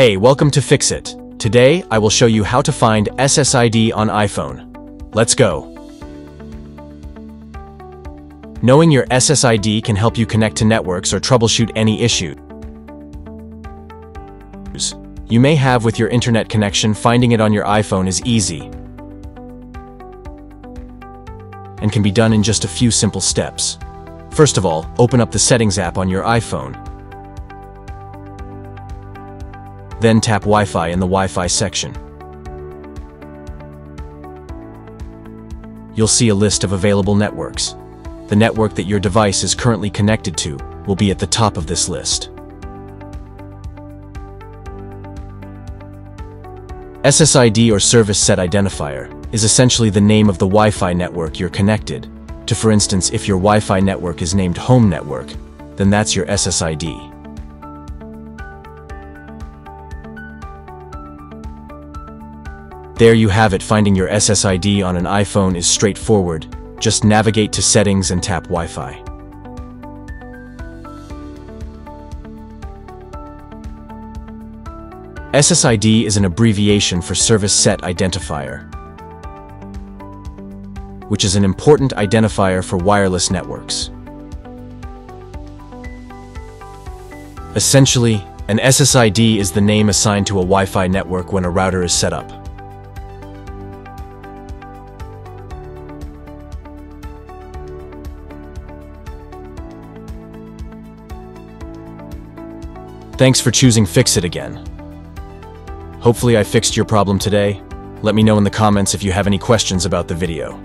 Hey, welcome to Fix It. Today, I will show you how to find SSID on iPhone. Let's go. Knowing your SSID can help you connect to networks or troubleshoot any issues you may have with your internet connection. Finding it on your iPhone is easy and can be done in just a few simple steps. First of all, open up the Settings app on your iPhone. Then tap Wi-Fi in the Wi-Fi section. You'll see a list of available networks. The network that your device is currently connected to will be at the top of this list. SSID, or Service Set Identifier, is essentially the name of the Wi-Fi network you're connected to. For instance, if your Wi-Fi network is named Home Network, then that's your SSID. There you have it. Finding your SSID on an iPhone is straightforward. Just navigate to Settings and tap Wi-Fi. SSID is an abbreviation for Service Set Identifier, which is an important identifier for wireless networks. Essentially, an SSID is the name assigned to a Wi-Fi network when a router is set up. Thanks for choosing Fix It again. Hopefully I fixed your problem today. Let me know in the comments if you have any questions about the video.